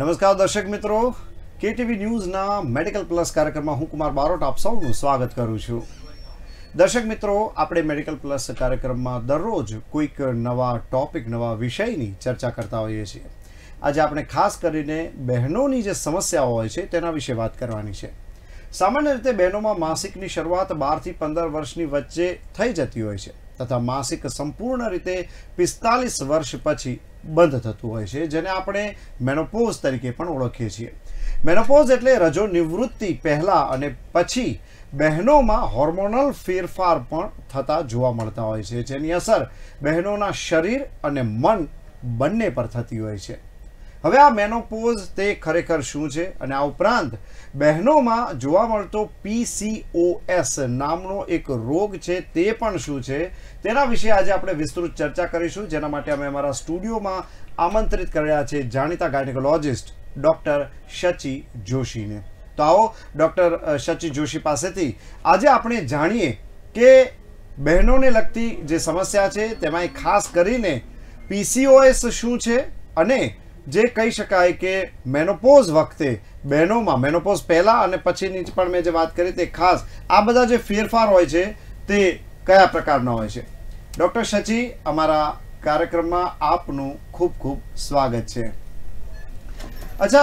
નમસ્કાર દર્શક મિત્રો, કેટીવી ન્યૂઝના મેડિકલ પ્લસ કાર્યક્રમમાં હું કુમાર બારોટ આપ સૌનું સ્વાગત કરું છું। દર્શક મિત્રો, આપણે મેડિકલ પ્લસ કાર્યક્રમમાં દરરોજ કોઈક નવા ટોપિક, નવા વિષયની ચર્ચા કરતા હોઈએ છીએ। આજે આપણે ખાસ કરીને બહેનોની જે સમસ્યાઓ હોય છે તેના વિશે વાત કરવાની છે। સામાન્ય રીતે બહેનોમાં માસિકની શરૂઆત 12 થી 15 વર્ષની વચ્ચે થઈ જતી હોય છે તથા માસિક સંપૂર્ણ રીતે 45 વર્ષ પછી बंद थतुं होय छे, जेने आपणे मेनोपोज तरीके पण ओळखीए छीए। मेनोपोज एटले रजो निवृत्ति पहला अने पछी बहनोमां होर्मोनल फेरफार पण थता जोवा मळता होय छे, जेनी असर बहनोना शरीर अने मन बंने पर थती होय छे। हवे आ मेनोपोज ते खरेखर शुं छे अने आ उपरांत बहनोमां जोवा मळतो PCOS नामनो एक रोग छे ते पण शुं छे तेना विषे आज आपणे विस्तृत चर्चा करीशुं, जेना माटे अमे अमारा स्टुडियोमां आमंत्रित कर्या छे जाणीता गायनेकोलॉजिस्ट डॉक्टर सची जोशी ने। तो आओ डॉक्टर सची जोशी पासेथी आज आपणे जाणीए के बहनोने लगती जे समस्या छे तेमां खास करीने PCOS शुं छे अने जे कही शकाय के मेनोपोज वखते बहनोमां मेनोपोज पहला अने पछीनी पण मैं जे वात करी ते खास आ बधा जे फेरफार होय छे ते कया प्रकारना होय छे। डॉक्टर सची, अमारा कार्यक्रममां आपनुं खूब खूब स्वागत छे। अच्छा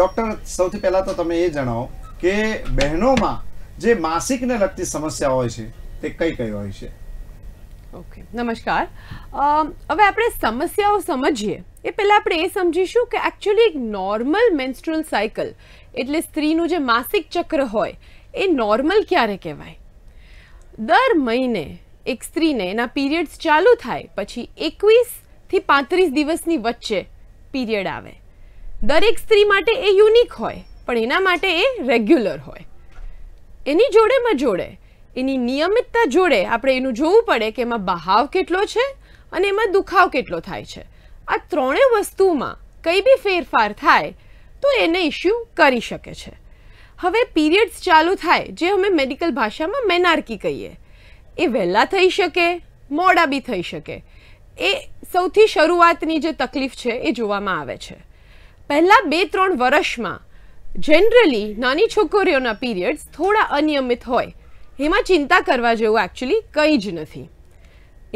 डॉक्टर, सौथी पहला तो तमे ए जणावो के बहनोमां जे मासिकने लगती समस्या होय छे ते कई कई होय छे। ओके, नमस्कार। हवे आपणे समस्याओ समझीए ए पहला आपणे ए समजीशुं के एक्चुअली एक नॉर्मल मेन्स्ट्रुअल साइकल एटले स्त्रीनुं जे मासिक चक्र होय ए नॉर्मल क्यारे कहेवाय। दर महीने एक स्त्रीने एना पीरियड्स चालू थाय पछी 21 થી 35 दिवसनी वच्चे पीरियड आवे। दरेक स्त्री माटे ए युनिक होय पण एना माटे ए रेग्युलर होय। एनी जोडेमां जोडे एनी नियमितता जोड़े आपणे एनुं जोवुं पड़े के एमां बहाव केटलो छे अने एमां दुखाव केटलो थाय छे। आ त्रणेय वस्तुमां कई बी फेरफार थाय तो एने इश्यू करी शके छे। हवे पीरियड्स चालू थाय जे अमे मेडिकल भाषामां मेनार्की कहीए, ए वहेला थई शके, मोडा बी थई शके। ए सौथी शरूआतनी जे तकलीफ छे ए जोवामां आवे छे। पहला 2-3 वर्षमां जनरली नानी छोकरीओना पीरियड्स थोड़ा अनियमित होय, एमां चिंता करवा जेवुं एक्चुअली कंई ज नथी।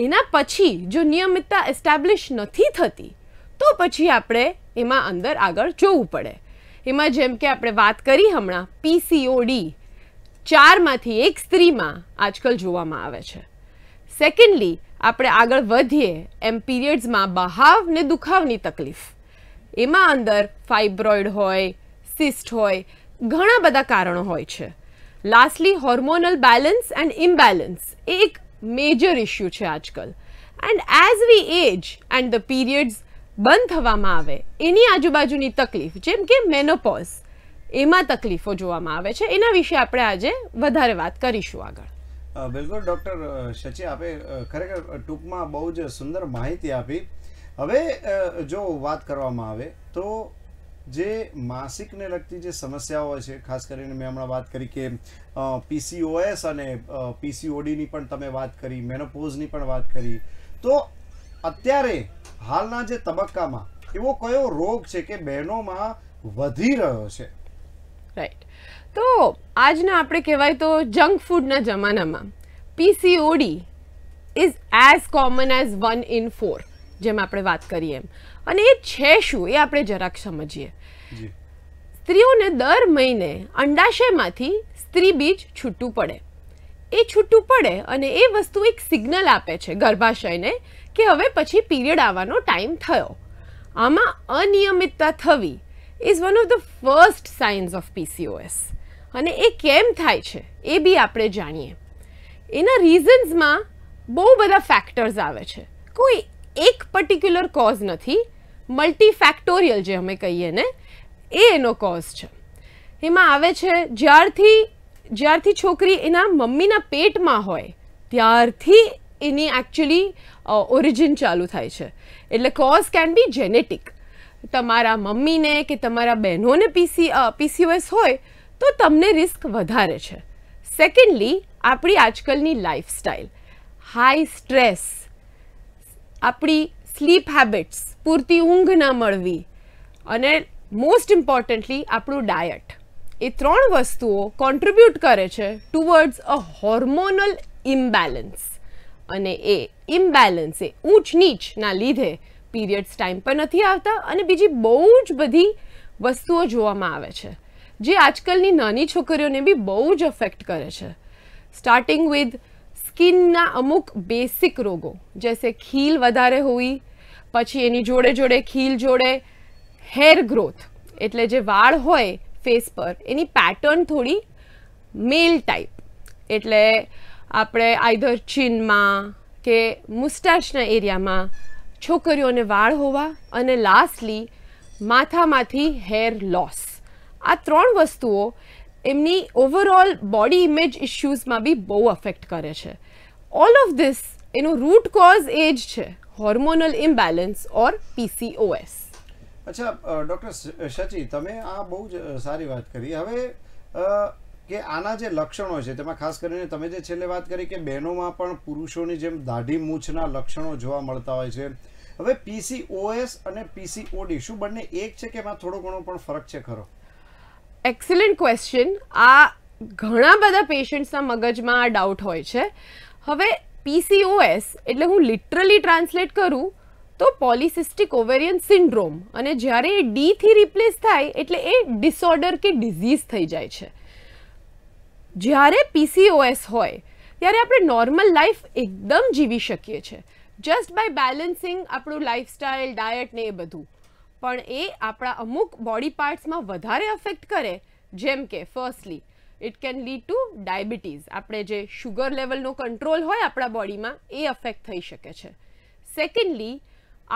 एना पछी जो नियमितता एस्टेब्लिश नथी थती तो पछी आपणे एमां अंदर आगळ जोवुं पड़े। एमां जेम के आपणे वात करी हमणां पीसीओडी 4 मांथी 1 स्त्रीमां आजकल जोवामां आवे छे। सेकेंडली आपणे आगळ वधीए एम पीरियड्समां बहाव ने दुखावनी तकलीफ, एमां अंदर फाइब्रोइड होय, सिस्ट होय, घणा बधा कारणो होय छे। Lastly hormonal balance and imbalance एक मेजर इश्यू है आजकल। And as we age and the periods बंद थवामां आवे एनी आजूबाजूनी तकलीफ जेम के मेनोपोज एमां तकलीफो जोवामां आवे छे, एना विषे आपणे आजे वधारे वात करीशुं आगळ। बिल्कुल डॉक्टर सची, आपे खरेखर टूंकमां बहु ज सुंदर माहिती आपी। हवे जो वात करवामां आवे तो जे मासिक ने लगती जे समस्याओं होय छे, खास करीने मैं हमणां वात करी के PCOS अने PCOD नी पण तमे वात करी, मेनोपोज नी पण वात करी, तो अत्यारे हालना जे तबक्कामां एवो कयो रोग छे के बहनोमां वधी रह्यो छे? राइट, तो आजना आपणे कहेवाय तो जंक फूडना जमानामां PCOD is as common as 1 in 4 जेम आपणे वात करी एम। अने ए छे शुं ए आपणे जराक समझीए। स्त्रीओने दर महीने अंडाशयमांथी स्त्री बीज छूटू पड़े। ए छूटू पड़े अने ए वस्तु एक सिग्नल आपे छे गर्भाशयने के हवे पछी पीरियड आववानो टाइम थयो। आमां अनियमितता थवी is one of the first signs of PCOS। अने ए केम थाय छे ए बी आपणे जाणीए। एना रिजन्समां बहु बधा फेक्टर्स आवे छे, कोई एक पर्टिक्युलर कॉज नथी, मल्टीफेक्टोरियल जे हमें कहीए ने एनो कॉज छे। एमां आवे छे ज्यारथी छोकरी एना मम्मीना पेटमां होय त्यारथी एनी एक्चुअली ओरिजिन चालू थाय छे, एटले कॉज केन बी जेनेटिक। तमारा मम्मीने के तमारा बहनोने PCOS होय तो तमने रिस्क वधारे छे। सेकेंडली आपणी आजकलनी लाइफस्टाइल, हाई स्ट्रेस, आपणी स्लीप हेबिट्स, पूरती ऊँघ ना मळवी, मोस्ट इम्पोर्टंटली आपणु डायट ए त्रण वस्तुओं कॉन्ट्रीब्यूट करे छे टुवर्ड्स अ हॉर्मोनल इम्बेलेंस अने ए इम्बेलेंस ए ऊंच नीच ना लीधे पीरियड्स टाइम पर नहीं आता अने बीजी बहुज बधी वस्तुओं जोवामां आवे छे जे आजकलनी नानी छोकरीओने बी बहुज अफेक्ट करे छे। स्टार्टिंग विथ स्किन ना अमुक बेसिक रोगों जैसे खील वधारे हुई पछी एनी जोड़े जोड़े खील जोड़े हेयर ग्रोथ एटले जे वाळ होय फेस पर एनी पैटर्न थोड़ी मेल टाइप एटले आपणे आइधर चीन में के मुस्टाशना एरिया में छोकरीओने वाळ होवा अने लास्टली माथामांथी हेयर लॉस आ त्रण वस्तुओं एमनी ओवरऑल बॉडी इमेज इश्यूज में भी बहु अफेक्ट करे छे। ऑल ऑफ दिस एनो रूट कॉज एज छे हॉर्मोनल इम्बेलेंस और पीसीओएस। अच्छा डॉक्टर साची तमे आ बहु ज सारी बात करी हवे के आना जे लक्षणों छे तेमां खास करीने तमे जे छेल्ले बात करी के बहनोमां पण पुरुषोनी जेम दाढ़ी मूछना लक्षणों जोवा मळता होय छे। हवे पीसीओएस अने पीसीओडी शुं बंने एक छे के एमां थोड़ो घणो पण फरक छे खरो? Excellent question. आ घणा बधा पेशंट्सना मगजमां आ डाउट होय छे। हवे पीसीओएस एटले हूँ लिटरली ट्रांसलेट करूँ तो पॉलिसिस्टिक ओवेरियन सिंड्रोम अने ज्यारे डी थी रिप्लेस थाय एटले ए डिसऑर्डर के डिजीज थई जाय छे। ज्यारे पीसीओएस होय त्यारे आपणे नॉर्मल लाइफ एकदम जीवी शकीए छे जस्ट बाय बेलेन्सिंग आपणो लाइफस्टाइल डायट ने बधुं पण ए आपणा अमुक बॉडी पार्ट्स में वधारे अफेक्ट करे जेम के firstly it can lead to diabetes आपणे जे शुगर लेवल नो कंट्रोल होय आपणा बॉडी में ए अफेक्ट थई शके छे। सेकेंडली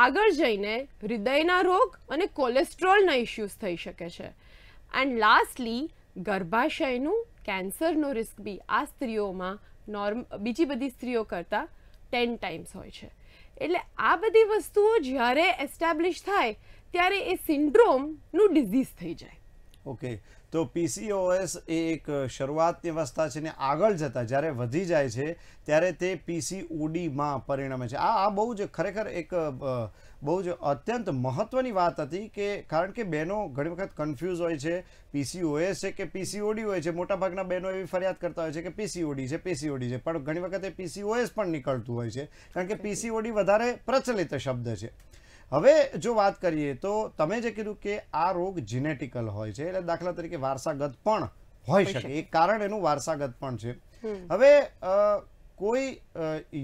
आगळ जईने हृदयना रोग अने कोलेस्ट्रोलना इश्यूज थई शके छे एंड लास्टली गर्भाशयनु कैंसरनो रिस्क बी आ स्त्रीओ में नॉर्म बीजी बधी स्त्रीओ करता 10 टाइम्स होय छे। एटले आ बधी वस्तुओ ज्यारे एस्टेब्लिश थाय त्यारे ए सिंड्रोम नु डिजीज थई जाए। ओके तो पीसीओएस एक शुरुआतनी अवस्था छे ने आगळ जता ज्यारे वधी जाय छे त्यारे ते पीसीओडी में परिणमे छे। आ बहु ज खरेखर एक बहु ज अत्यंत महत्वनी वात हती के कारण के बहनों घणी वखत कन्फ्यूज होय छे पीसीओएस छे के पीसीओडी होय छे। मोटा भागना बहनों एवी फरियाद करता होय छे के पीसीओडी छे पण घणी वखत ए पीसीओएस पण निकळतुं होय छे कारण के पीसीओडी वधारे प्रचलित शब्द छे। हवे जो बात करिए तो तमे जे कीधुं के आ रोग जीनेटिकल होय छे एटले दाखला तरीके वारसागत पण होय शके एक कारण एनुं वारसागत पण छे। हवे कोई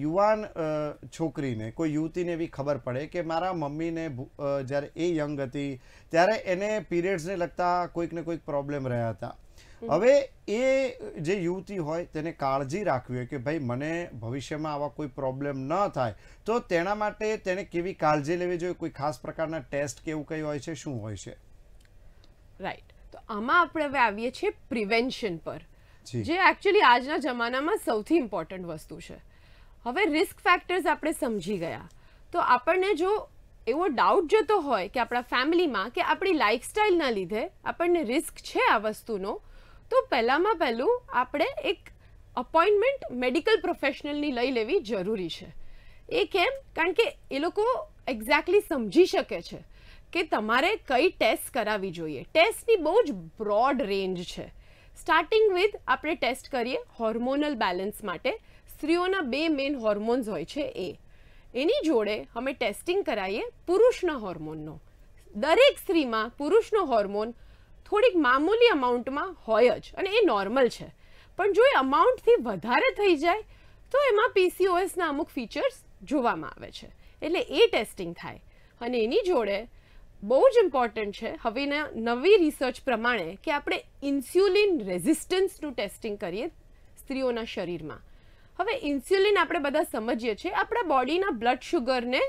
युवान छोकरी ने कोई युवती ने भी खबर पड़े कि मारा मम्मी ने ज्यारे ए यंग हती त्यारे एने पीरियड्स ने लगता कोईक ने कोईक प्रॉब्लम रह्या हता। हवे ए जे युवती होय तेने काळजी राखवी होय के भाई मने भविष्यमां आवा कोई प्रॉब्लम न थाय तो तेना माटे तेने केवी काळजी लेवी जोईए कोई खास प्रकारना टेस्ट के एवुं कई होय छे शुं होय छे? राइट तो आमां आपणे हवे आवीए छीए प्रिवेन्शन पर जे एक्चुअली आजना जमानामां सौथी इम्पोर्टंट वस्तु छे। हवे रिस्क फेक्टर्स आपणे समजी गया तो आपणे जो एवो डाउट जतो होय के आपणा फेमिलीमां के आपणी लाइफस्टाइलना लीधे आपणे रिस्क छे आ वस्तुनो तो पहला में पहलू आपणे एक अपॉइंटमेंट मेडिकल प्रोफेशनल नी लई लेवी जरूरी छे। ए केम कारण के ए लोको एक्जेक्टली समझी शके छे के तमारे कई टेस्ट करावी जोईए। टेस्ट नी बहु ज ब्रॉड रेंज छे। स्टार्टिंग विथ आपणे टेस्ट करीए हॉर्मोनल बेलेंस माटे स्त्रीओना 2 मेन हॉर्मोन्स होय छे ए एनी जोड़े अमे टेस्टिंग कराईए पुरुषना हॉर्मोननो। दरेक स्त्री में पुरुषनो हॉर्मोन थोड़ीक मामूली अमाउंट में होय ज अने ए नॉर्मल छे पण जो ए अमाउंट थी वधारे थई जाए तो एमां पीसीओएस ना अमुक फीचर्स जोवामां आवे छे एटले ए टेस्टिंग थाय अने एनी जोड़े बहु ज इम्पोर्टंट छे हवे नवी रिसर्च प्रमाणे के आपणे इन्स्युलिन रेजिस्टन्स नु टेस्टिंग करीए स्त्रीओना शरीर में। हवे इन्स्युलिन आपणे बधा समजीए छे आपणा बॉडीना ब्लड शुगर ने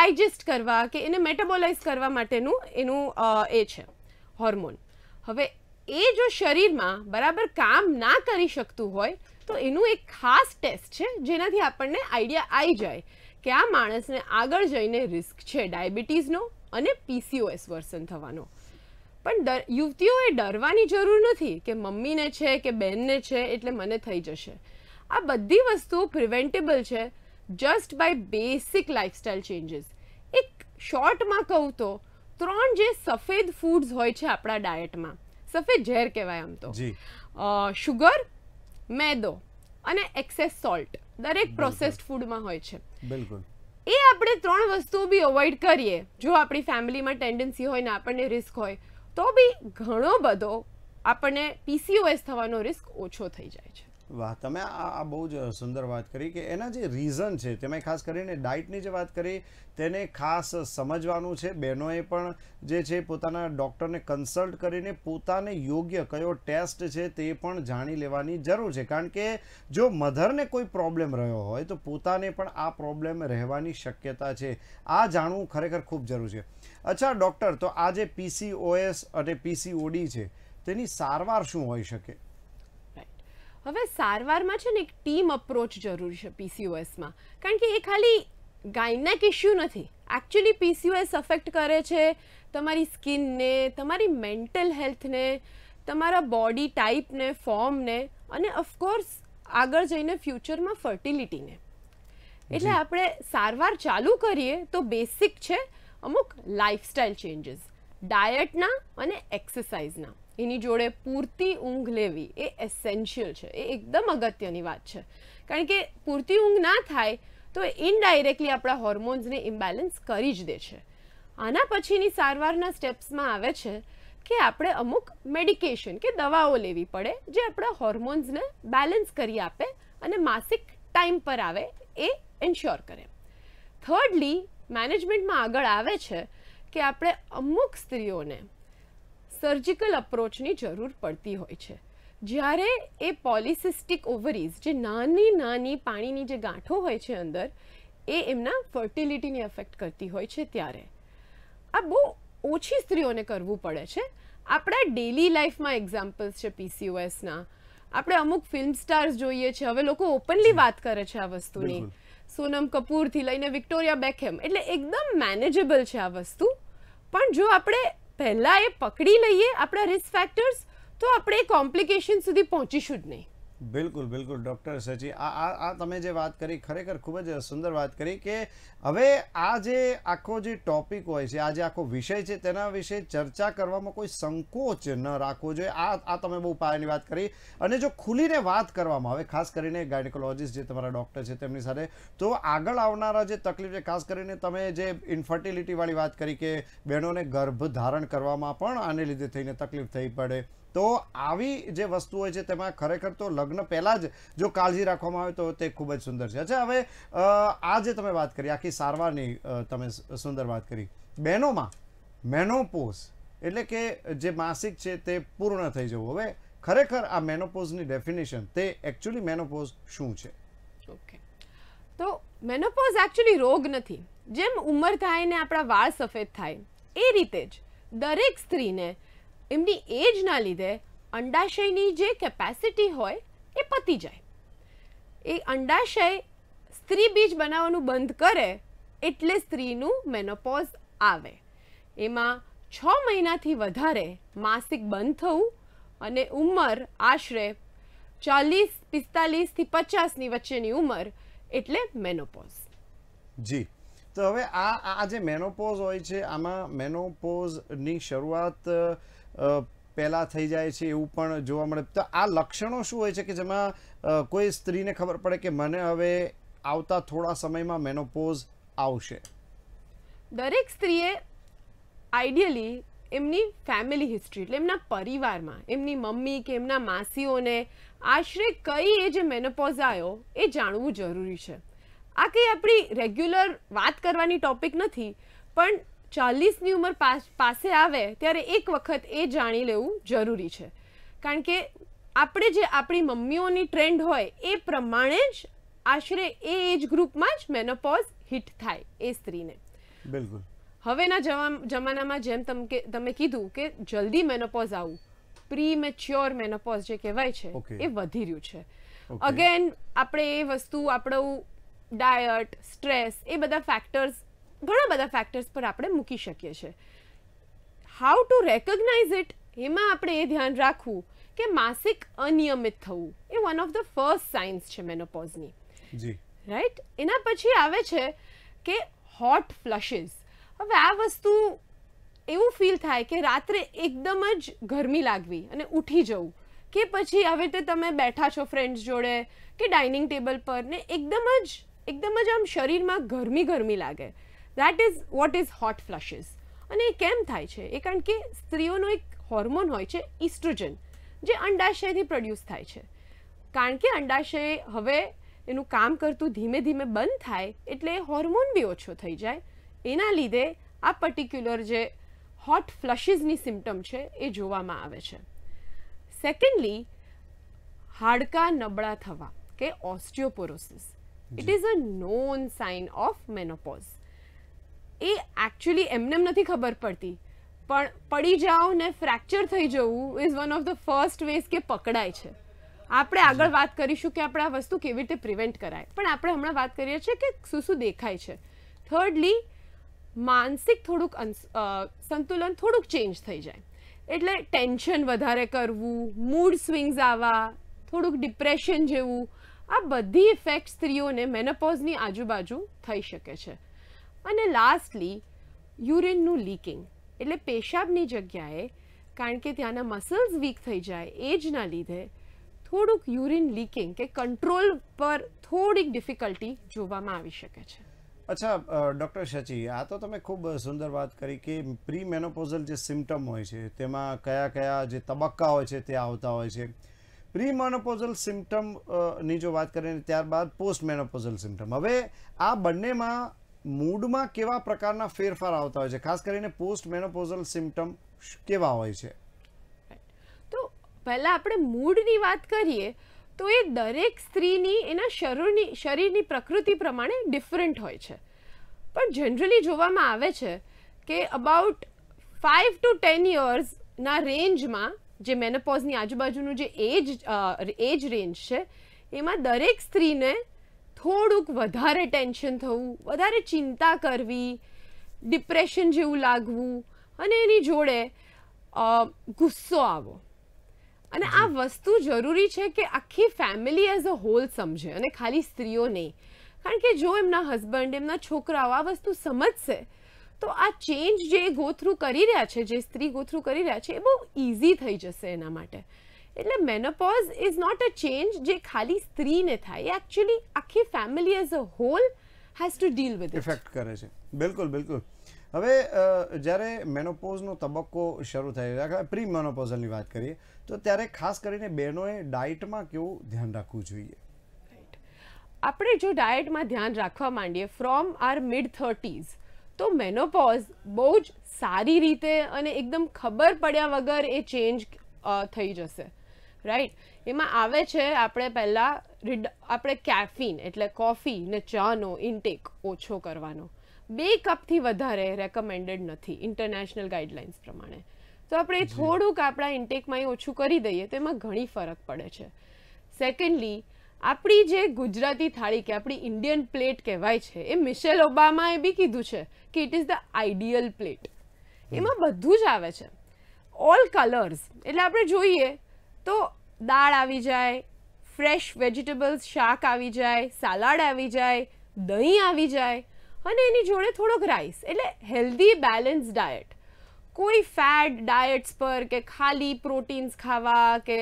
डाइजेस्ट करवा के एने मेटाबोलाइज करवा माटेनु एनु ए छे हॉर्मोन। हवे ए जो शरीर में बराबर काम ना करी शकतुं होय तो एनु एक खास टेस्ट छे जेनाथी आपणने आइडिया आई जाए कि आ माणसने आगळ जईने रिस्क छे डायबिटीजनो अने पीसीओएस वर्सन थवानो। पण युवतीओए डरवानी जरूर नथी के मम्मीने छे के बहनने छे एटले मने थई जशे। आ बधी वस्तुओ प्रिवेंटेबल छे just by basic lifestyle changes. एक शॉर्ट में कहूँ तो ત્રણ જે સફેદ ફૂડ્સ હોય છે આપણા ડાયટમાં, સફેદ ઝેર કહેવાય આમ તો, શુગર, મેદો અને એક્સેસ સોલ્ટ દરેક પ્રોસેસ્ડ ફૂડમાં હોય છે. બિલકુલ. એ આપણે ત્રણ વસ્તુઓ બી અવોઇડ કરીએ, જો આપણી ફેમિલીમાં ટેન્ડન્સી હોય ને આપણને રિસ્ક હોય તો બી ઘણો બધો આપણને પીસીઓએસ થવાનો રિસ્ક ઓછો થઈ જાય છે. वाह, तमें आ बहुत सुंदर बात करी कि एना जे रीजन है तेमें खास करीने डाइटनी जे बात करी तेने खास समझवानुं छे. बहनोए पण जे छे पोताना डॉक्टर ने कंसल्ट करीने पोताने योग्य कयो टेस्ट है ते पण जाणी लेवानी जरूर है, कारण के जो मधर ने कोई प्रॉब्लम रह्यो होय तो पोताने पण आ प्रॉब्लम रहेवानी शक्यता है. आ जाणवुं खरेखर खूब जरूरी है. अच्छा डॉक्टर, तो आ जे पीसीओएस अने पीसीओडी है तेनी सारवार शुं होई शके? हवे सारवार में छे ने एक टीम अप्रोच जरूरी है पीसीओएस में, कारण कि ये खाली गायनेक इश्यू नहीं. एक्चुअली पीसीओएस अफेक्ट करे छे तमारी स्किन ने, तमारी मेंटल हेल्थ ने, तमारा बॉडी टाइप ने, फॉर्म ने, अने ऑफकोर्स आगर जाइने फ्यूचर में फर्टिलिटी ने. एटले आपणे सारवार चालू करिए तो बेसिक है अमुक लाइफस्टाइल चेन्जीस, डायटना अने एक्सरसाइजना, એની જોડે પૂરતી ઊંઘ લેવી એ એસેન્શિયલ છે, એ એકદમ અગત્યની વાત છે, કારણ કે પૂરતી ઊંઘ ના થાય તો ઇનડાયરેક્ટલી આપણા હોર્મોન્સને ઇમ્બેલેન્સ કરી જ દે છે. આના પછીની સારવારના સ્ટેપ્સમાં આવે છે કે આપણે અમુક મેડિકેશન કે દવાઓ લેવી પડે જે આપણા હોર્મોન્સને બેલેન્સ કરી આપે અને માસિક ટાઈમ પર આવે એ એન્શ્યોર કરે. થર્ડલી મેનેજમેન્ટમાં આગળ આવે છે કે આપણે અમુક સ્ત્રીઓને सर्जिकल अप्रोच की जरूर पड़ती होय छे, ज्यारे ए पॉलिसिस्टिक ओवरीज जे नानी नानी पाणीनी जे गांठो होय छे अंदर ए एमना फर्टिलिटी ने अफेक्ट करती होय छे त्यारे आ बहु ओछी स्त्रीओने करवू पड़े छे. आपड़ा डेली लाइफ में एक्जाम्पल्स छे पीसीओएस ना, आपणे अमुक फिल्म स्टार्स जोईए छे, हवे लोको ओपनली बात करे छे आ वस्तुनी, सोनम कपूर थी लईने विक्टोरिया बेकहेम, एटले एकदम मैनेजेबल छे आ वस्तु. पण जो आपणे पहला ये पकड़ी लईए अपना रिस्क फैक्टर्स तो अपने कॉम्प्लिकेशन सुधी पहुंचीशुं ज नहीं. बिल्कुल बिल्कुल डॉक्टर साची, आ तमे जे बात करी खरेखर खूब ज सुंदर बात करी कि हवे आ जे आखो जे टॉपिक होय छे, आ जे आखो विषय छे तेना विषे चर्चा करवामां कोई संकोच न राखवो जोईए. आ तमे बहु पायानी बात करी अने जो खुलीने बात करवामां आवे, खास करीने गायनेकोलॉजिस्ट जे तमारा डॉक्टर छे तेमनी साथे, तो आगळ आवनारा जे तकलीफ छे, खास करीने तमे जे इन्फर्टिलिटी वाली बात करी कि बहनोने गर्भ धारण करवामां पण आने लीधे थईने तकलीफ थई पड़े, तो આવી જે વસ્તુ હોય છે તેમાં ખરેખર તો લગ્ન પહેલા જ જો કાળજી રાખવામાં આવે તો તે ખૂબ જ સુંદર છે. અચ્છા, હવે આ જે તમે વાત કરી આખી સારવારની તમે સુંદર વાત કરી, બહેનોમાં મેનોપોઝ એટલે કે જે માસિક છે તે પૂર્ણ થઈ જવું, હવે ખરેખર આ મેનોપોઝની ડેફિનેશન તે એકચ્યુઅલી મેનોપોઝ શું છે? ઓકે, તો મેનોપોઝ એકચ્યુઅલી રોગ નથી. જેમ ઉંમર થાય ને આપણા વાળ સફેદ થાય એ રીતે જ દરેક સ્ત્રીને એમની એજના લીધે અંડાશયની જે કેપેસિટી હોય એ પતી જાય. એ અંડાશય સ્ત્રી બીજ બનાવવાનું બંધ કરે એટલે સ્ત્રીનું મેનોપોઝ આવે. એમાં 6 મહિનાથી વધારે માસિક બંધ થવું અને ઉંમર આશરે 40, 45 થી 50ની વચ્ચેની ઉંમર એટલે મેનોપોઝ. જી, તો હવે આ જે મેનોપોઝ હોય છે આમાં મેનોપોઝની શરૂઆત पहला थी जाए एवं तो आ लक्षणों शू हो कि जेमा कोई स्त्री ने खबर पड़े कि मने हवे आवता थोड़ा समय में मेनोपोज आवशे? दरेक स्त्रीए आइडियली एमनी फेमिली हिस्ट्री एटले एमना परिवार में एमनी मम्मी के एमना मासीओने आश्रे कई एजे मेनोपोज आयो ए जाणवू जरूरी है. आ कई अपनी रेग्युलर बात करवानी टॉपिक नहीं, पण 40ની ઉંમર પાસે આવે ત્યારે એક વખત એ જાણી લેવું જરૂરી છે, કારણ કે આપણે જે આપણી મમ્મીઓની ટ્રેન્ડ હોય એ પ્રમાણે જ આશરે એ એજ ગ્રુપમાં જ મેનોપોઝ હિટ થાય એ સ્ત્રીને. બિલકુલ. હવેના જમાનામાં જેમ તમે કીધું કે જલ્દી મેનોપોઝ આવું, પ્રીમેચ્યોર મેનોપોઝ જે કહેવાય છે એ વધી રહ્યું છે. અગેન આપણે એ વસ્તુ આપણું ડાયટ, સ્ટ્રેસ, એ બધા ફેક્ટર્સ, ઘણા બધા ફેક્ટર્સ પર આપણે મૂકી શકીએ છીએ. હાઉ ટુ રેકગ્નાઇઝ ઇટ, એમાં આપણે એ ધ્યાન રાખવું કે માસિક અનિયમિત થવું એ one of the first signs છે મેનોપોઝની. જી, રાઈટ. એના પછી આવે છે કે હોટ ફ્લશિસ. હવે આ વસ્તુ એવું ફીલ થાય કે રાત્રે એકદમ જ ગરમી લાગવી અને ઉઠી જવું, કે પછી હવે તે તમે બેઠા છો ફ્રેન્ડ્સ જોડે કે ડાઇનિંગ ટેબલ પર ને એકદમ જ આમ શરીરમાં ગરમી લાગે. That is what is hot flushes. અને એ કેમ થાય છે? એ કારણ કે સ્ત્રીઓનો એક હોર્મોન હોય છે ઇસ્ટ્રોજન, જે અંડાશયથી પ્રોડ્યુસ થાય છે. કારણ કે અંડાશય હવે એનું કામ કરતું ધીમે બંધ થાય એટલે હોર્મોન બી ઓછો થઈ જાય. એના લીધે આ પર્ટિક્યુલર જે હોટ ફ્લશીસની સિમ્પટમ છે એ જોવામાં આવે છે. સેકન્ડલી, હાડકાં નબળા થવા કે osteoporosis, it is a known sign of menopause. એ એકચ્યુઅલી એમનેમ નથી ખબર પડતી, પણ પડી જાઓ ને ફ્રેક્ચર થઈ જવું is one of the first ways કે પકડાય છે. આપણે આગળ વાત કરીશું કે આપણે આ વસ્તુ કેવી રીતે પ્રિવેન્ટ કરાય, પણ આપણે હમણાં વાત કરીએ છીએ કે શું દેખાય છે. થર્ડલી, માનસિક થોડુંક સંતુલન થોડુંક ચેન્જ થઈ જાય, એટલે ટેન્શન વધારે કરવું, મૂડ સ્વિંગ્સ આવવા, થોડુંક ડિપ્રેશન જેવું, આ બધી ઇફેક્ટ સ્ત્રીઓને મેનોપોઝની આજુબાજુ થઈ શકે છે. અને લાસ્ટલી, યુરિનનું લીકિંગ, એટલે પેશાબની જગ્યાએ, કારણ કે ત્યાંના મસલ્સ વીક થઈ જાય એજના લીધે થોડુંક યુરિન લીકિંગ કે કંટ્રોલ પર થોડીક ડિફિકલ્ટી જોવામાં આવી શકે છે. अच्छा डॉक्टर साची, आ तो तमे खूब सुंदर बात करी कि प्री मेनोपोजल जे सिम्टम होय छे तेमां कया कया जे तबक्का होय छे ते आवता होय छे. प्री मेनोपोजल सिम्टम नी जो बात करें त्यारबाद पोस्ट मेनोपोजल सिम्टम. हवे आ बंनेमां मूडमां केवा प्रकारना फेरफार आवता होय छे, खास करीने पोस्ट मेनोपोजल सिम्टम केवा होय छे? तो पहला आपणे मूडनी वात करीए તો એ દરેક સ્ત્રીની એના શરીરની પ્રકૃતિ પ્રમાણે ડિફરન્ટ હોય છે, પણ જનરલી જોવામાં આવે છે કે અબાઉટ 5 to 10 યર્સના રેન્જમાં જે મેનોપોઝની આજુબાજુનું જે એજ રેન્જ છે એમાં દરેક સ્ત્રીને થોડુંક વધારે ટેન્શન થવું, વધારે ચિંતા કરવી, ડિપ્રેશન જેવું લાગવું અને એની જોડે ગુસ્સો આવવો. અને આ વસ્તુ જરૂરી છે કે આખી ફેમિલી એઝ અ હોલ સમજે અને ખાલી સ્ત્રીઓ નહીં, કારણ કે જો એમના હસબન્ડ, એમના છોકરાઓ આ વસ્તુ સમજશે તો આ ચેન્જ જે ગોથ્રુ કરી રહ્યા છે, જે સ્ત્રી ગોથ્રુ કરી રહ્યા છે એ બહુ ઇઝી થઈ જશે એના માટે. એટલે menopause is not a change જે ખાલી સ્ત્રીને થાય, એકચ્યુઅલી આખી family as a whole has to deal with effect કરે છે. બિલકુલ. હવે જ્યારે મેનોપોઝનો તબક્કો શરૂ થાય, પ્રી મેનોપોઝલની વાત કરીએ તો ત્યારે ખાસ કરીને બહેનોએ ડાયટમાં કેવું ધ્યાન રાખવું જોઈએ? આપણે જો ડાયટમાં ધ્યાન રાખવા માંડીએ ફ્રોમ આર mid-30s તો મેનોપોઝ બહુ જ સારી રીતે અને એકદમ ખબર પડ્યા વગર એ ચેન્જ થઈ જશે, રાઈટ? એમાં આવે છે આપણે પહેલાં આપણે કેફીન એટલે કોફી ને ચાનો ઇન્ટેક ઓછો કરવાનો. 2 કપથી વધારે રેકમેન્ડેડ નથી ઇન્ટરનેશનલ ગાઈડલાઇન્સ પ્રમાણે, તો આપણે થોડુંક આપણા ઇન્ટેકમાં એ ઓછું કરી દઈએ તો એમાં ઘણી ફરક પડે છે. સેકન્ડલી, આપણી જે ગુજરાતી થાળી કે આપણી ઇન્ડિયન પ્લેટ કહેવાય છે એ મિશેલ ઓબામાએ બી કીધું છે કે it is the ideal plate. એમાં બધું જ આવે છે, ઓલ કલર્સ. એટલે આપણે જોઈએ તો દાળ આવી જાય, ફ્રેશ વેજીટેબલ્સ, શાક આવી જાય, સાલાડ આવી જાય, દહીં આવી જાય અને એની જોડે થોડોક રાઈસ, એટલે હેલ્ધી બેલેન્સ ડાયટ. કોઈ ફેટ ડાયટ્સ પર કે ખાલી પ્રોટીન્સ ખાવા કે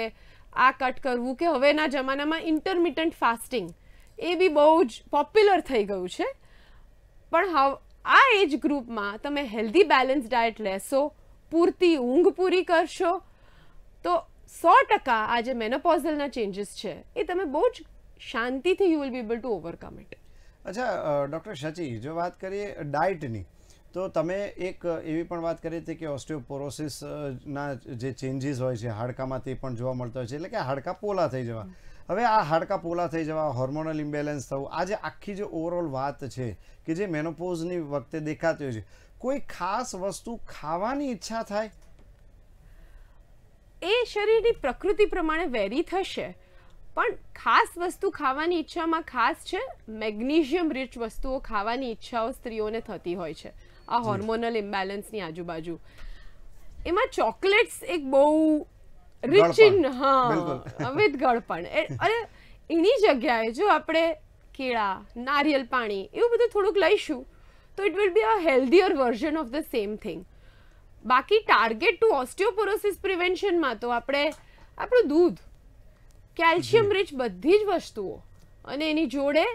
આ કટ કરવું, કે હવેના જમાનામાં ઇન્ટરમિટન્ટ ફાસ્ટિંગ એ બી બહુ જ પોપ્યુલર થઈ ગયું છે, પણ હવે આ એજ ગ્રુપમાં તમે હેલ્ધી બેલેન્સ ડાયટ લેશો, પૂરતી ઊંઘ પૂરી કરશો તો 100% આ જે મેનોપોઝલના ચેન્જીસ છે એ તમે બહુ જ શાંતિથી you will be able to overcome it. अच्छा डॉक्टर साची, जो बात करिए डाइट नी तो तमे एक एवी पण बात करी थी कि ऑस्टियोपोरोसिस ना जे चेंजीस होय छे हाडकामां ते पण जोवा मळतो होय छे, एटले के हाडका पोला थई जवा. हवे आ हाडका पोला थई जवा, होर्मोनल इम्बेलेंस थवुं, आ जे आखी जो ओवरऑल बात छे कि जे मेनोपोजनी वखते देखाती होय छे, कोई खास वस्तु खावानी इच्छा थाय? ए शरीरनी प्रकृति प्रमाणे वेरी थशे, પણ ખાસ વસ્તુ ખાવાની ઈચ્છામાં ખાસ છે મેગ્નેશિયમ રિચ વસ્તુઓ ખાવાની ઈચ્છાઓ સ્ત્રીઓને થતી હોય છે આ હોર્મોનલ ઇમ્બેલેન્સની આજુબાજુ. એમાં ચોકલેટ્સ એક બહુ રિચ ઇન વિથ ગળપણ, અરે એની જગ્યાએ જો આપણે કેળા, નારિયેલ પાણી એવું બધું થોડુંક લઈશું તો it will be a healthier version of the same thing. बाकी टार्गेट टू ऑस्टियोपोरोसिस प्रिवेन्शन में तो आपणे आपणुं दूध कैल्शियम रिच बधी ज वस्तुओं अने एनी जोड़े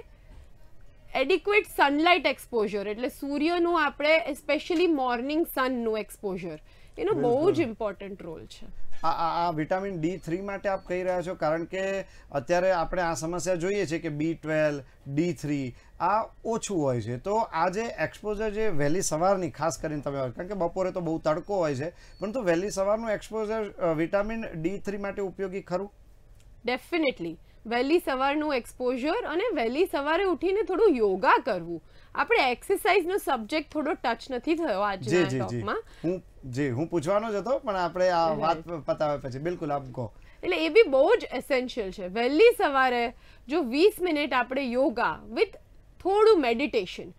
एडिक्वेट सनलाइट एक्सपोजर एटले सूर्यनु आपणे स्पेशली मॉर्निंग सन नु एक्सपोजर एनो बहुत ज इम्पोर्टंट रोल छे। विटामिन D3 माटे आप कही रहा छो कारण के अत्यारे आपणे आ समस्या जोईए छे के B12 D3 आ ओछुं होय छे तो आज एक्सपोजर जे वહેલી સવારની खास करीने तमे कारण के बपोरे तो बहुत तड़को होय छे परंतु वહેલી સવારનું एक्सपोजर विटामिन D3 माटे उपयोगी खरुं। डेफिनेटली वહેલી સવારનું एक्सपोजर अने वહેલી સવારે उठीने थोड़ुं योगा करवुं। આપણે एक्सरसाइजનો सब्जेक्ट थोड़ो टच નથી થયો આજના ટોકમાં। હું પૂછવાનો જ હતો પણ આપણે આ વાત પતાવે પછી બિલકુલ આપકો એટલે એ બી બહુ જ એસેન્શિયલ છે। વહેલી સવારે જો 20 મિનિટ આપણે યોગા વિથ થોડું મેડિટેશન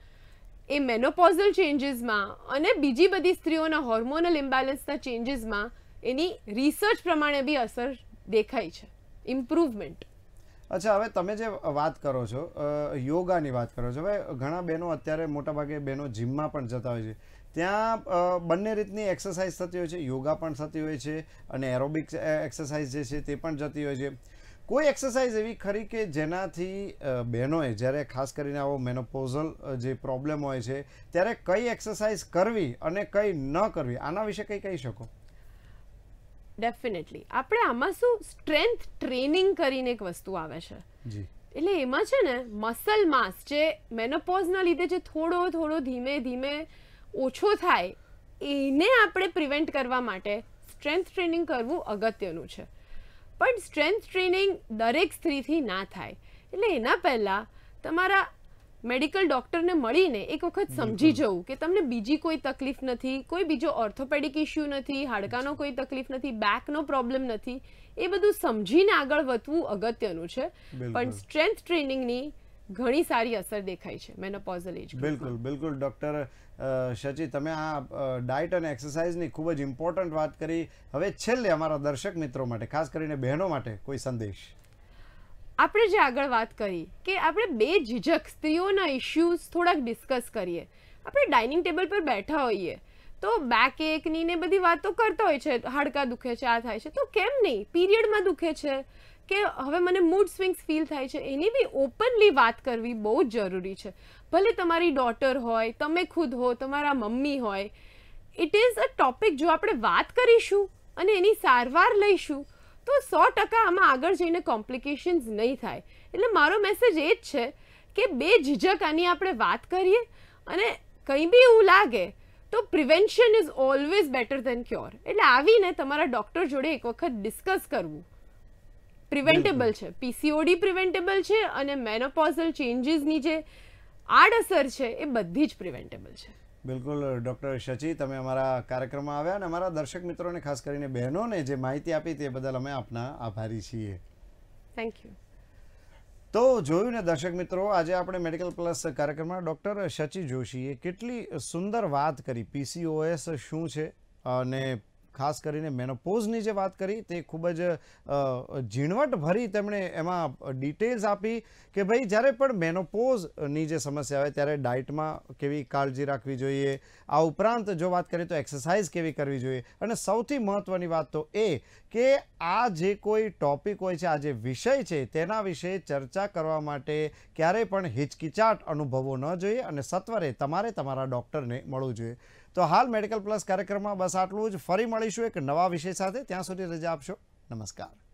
એ મેનોપોઝલ ચેન્જીસમાં અને બીજી બધી સ્ત્રીઓના હોર્મોનલ ઇમ્બેલેન્સના ચેન્જીસમાં એની રિસર્ચ પ્રમાણે બી અસર દેખાય છે ઇમ્પ્રુવમેન્ટ। अच्छा हवे तमे जे बात करो छो योगा नी बात करो छो हवे घणा बहनों अत्यारे मोटा भागे बहनों जिम में पण जता होय छे त्यां बंने रीतनी एक्सरसाइज थती होय छे योगा पण थती होय छे अने एरोबिक एक्सरसाइज जे छे ते पण जती होय छे। कोई एक्सरसाइज एवी खरी के जेनाथी बहनोए ज्यारे खास करीने आवो मेनोपोजल जे प्रॉब्लम होय छे त्यारे कई एक्सरसाइज करवी अने कई न करवी आना विशे कई कही शको? डेफिनेटली આપણે આમાં શું સ્ટ્રેન્થ ટ્રેનિંગ કરીને એક વસ્તુ આવે છે જી એટલે એમાં છે ને મસલ માસ જે મેનોપોઝ ના લીધે જે થોડો થોડો ધીમે ધીમે ઓછો થાય એને આપણે પ્રિવેન્ટ કરવા માટે સ્ટ્રેન્થ ટ્રેનિંગ કરવું અગત્યનું છે પણ સ્ટ્રેન્થ ટ્રેનિંગ દરેક સ્ત્રીથી ના થાય એટલે એના પહેલા તમારા મેડિકલ ડોક્ટરને મળીને એક વખત સમજી જવું કે તમને બીજી કોઈ તકલીફ નથી, કોઈ બીજો ઓર્થોપેડિક ઇશ્યુ નથી, હાડકાનો કોઈ તકલીફ નથી, બેકનો પ્રોબ્લેમ નથી, એ બધું સમજીને આગળ વધવું અગત્યનું છે પણ સ્ટ્રેન્થ ટ્રેનિંગની ઘણી સારી અસર દેખાય છે મેનોપોઝલ એજ ગ્રુપમાં। બિલકુલ બિલકુલ ડોક્ટર સચી તમે આ ડાયટ અને એક્સરસાઇઝની ખૂબ જ ઇમ્પોર્ટન્ટ વાત કરી। હવે છેલ્લે અમારા દર્શક મિત્રો માટે ખાસ કરીને બહેનો માટે કોઈ સંદેશ? આપણે જે આગળ વાત કરી કે આપણે બે ઝીઝક સ્ત્રીઓના ઇશ્યુઝ થોડાક ડિસ્કસ કરીએ। આપણે ડાઇનિંગ ટેબલ પર બેઠા હોઈએ તો બેક એકની ને બધી વાતો કરતા હોય છે, હાડકાં દુખે છે, આ થાય છે, તો કેમ નહીં પીરિયડમાં દુખે છે કે હવે મને મૂડ સ્વિંગ્સ ફીલ થાય છે એની બી ઓપનલી વાત કરવી બહુ જ જરૂરી છે। ભલે તમારી ડોટર હોય, તમે ખુદ હો, તમારા મમ્મી હોય, ઇટ ઇઝ અ ટોપિક જો આપણે વાત કરીશું અને એની સારવાર લઈશું तो 100% आम आग जाइने कॉम्प्लिकेशन्स नहीं थाय। एटले मारो मेसेज एज छे के बे झिझक आनी आपणे वात करीए अने कहीं भी एवुं लागे तो prevention is always better than cure एटले आवीने तमारा डॉक्टर जोड़े एक वखत डिस्कस करवुं। प्रिवेंटेबल छे, पीसीओडी प्रिवेंटेबल छे अने मेनोपोजल चेन्जीसनी जे आडअसर छे ए बधी ज प्रिवेंटेबल छे। बिल्कुल डॉक्टर सची तमे अमरा कार्यक्रम में आव्या अने अमरा दर्शक मित्रों ने खास करीने बहनोंने जे माहिती आपी ते बदल अमे आपना आभारी छीए। Thank you. तो जोयुं ने दर्शक मित्रों आज आपणे मेडिकल प्लस कार्यक्रम में डॉक्टर सची जोशीए केटली सुंदर बात करी पीसीओएस शुं छे अने खास करीने मेनोपोजनी जे बात करी ते खूब ज झीणवट भरी तमने एमां डिटेल्स आपी के भाई ज्यारे पण मेनोपोजनी जे समस्या आवे त्यारे डाइट में केवी काळजी राखवी जोईए, आ उपरांत जो बात करीए तो एक्सरसाइज केवी करवी जोईए अने सौथी महत्वनी बात तो ए के आ जे कोई टॉपिक होय छे, आ जे विषय छे तेना विषे चर्चा करवा माटे क्यारे पण हिचकिचाट अनुभवो न जोईए अने सत्वरे तमारे तमारा डॉक्टरने मळवुं जोईए। तो हाल मेडिकल प्लस कार्यक्रम में बस आटलू ज। फरी मळीशुं एक नवा विषय साथे, त्यां सुधी रजा आपशो। नमस्कार।